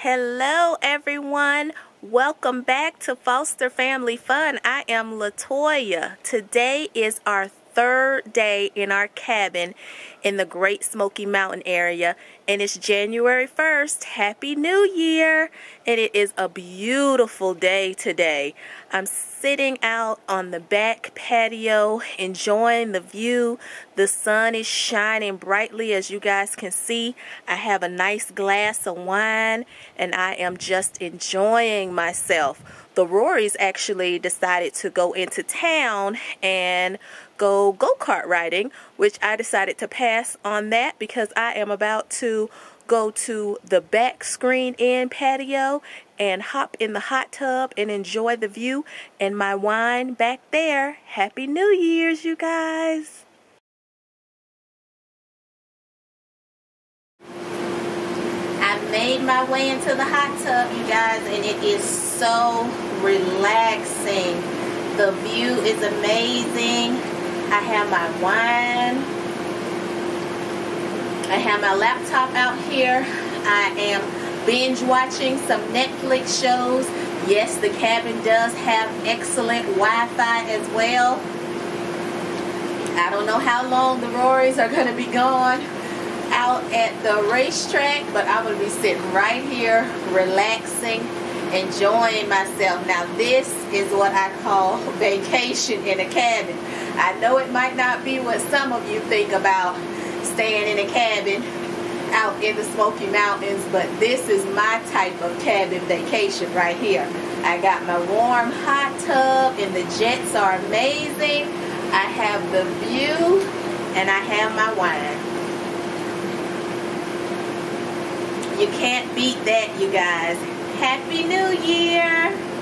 Hello everyone, welcome back to Foster Family Fun. I am LaToya. Today is our third day in our cabin in the Great Smoky Mountain area, and it's January 1st. Happy New Year! And it is a beautiful day today. I'm sitting out on the back patio enjoying the view. The sun is shining brightly, as you guys can see. I have a nice glass of wine and I am just enjoying myself. The Rorys actually decided to go into town and go go-kart riding, which I decided to pass on that because I am about to go to the back screen-in patio and hop in the hot tub and enjoy the view and my wine back there. Happy New Year's, you guys! I made my way into the hot tub, you guys, and it is so relaxing. The view is amazing. I have my wine. I have my laptop out here. I am binge watching some Netflix shows. Yes, the cabin does have excellent Wi-Fi as well. I don't know how long the Rorys are going to be gone out at the racetrack, but I'm going to be sitting right here, relaxing, enjoying myself. Now, this is what I call vacation in a cabin. I know it might not be what some of you think about, staying in a cabin out in the Smoky Mountains, but this is my type of cabin vacation right here. I got my warm hot tub and the jets are amazing. I have the view and I have my wine. You can't beat that, you guys. Happy New Year!